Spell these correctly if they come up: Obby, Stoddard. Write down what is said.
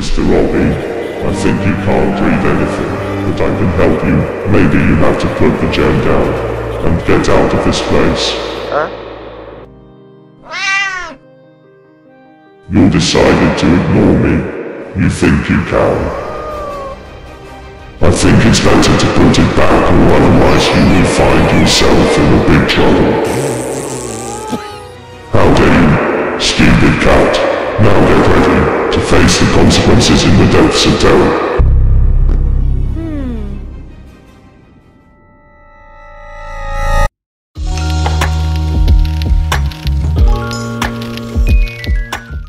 Mr. Obby. I think you can't read anything, but I can help you. Maybe you have to put the gem down and get out of this place. Huh? You decided to ignore me. You think you can. I think it's better to put it back, or otherwise you will find yourself in a big trouble. Stupid cat, now get ready to face the consequences in the depths of terror.